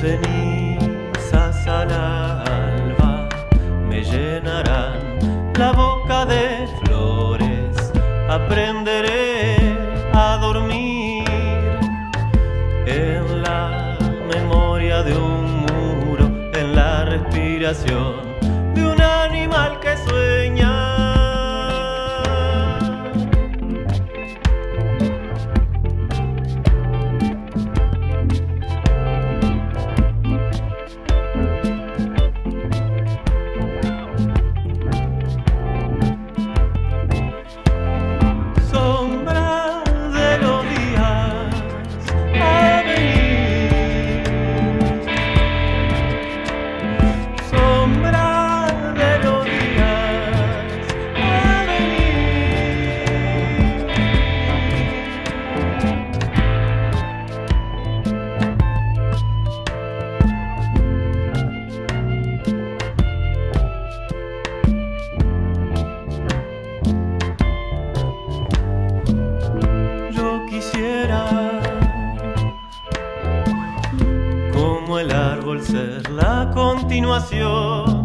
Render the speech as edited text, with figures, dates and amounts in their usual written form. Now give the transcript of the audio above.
ceniza la alba, me llenarán la boca de flores, aprenderé a dormir en la memoria de un muro, en la respiración de un animal que sueña. Como el árbol ser la continuación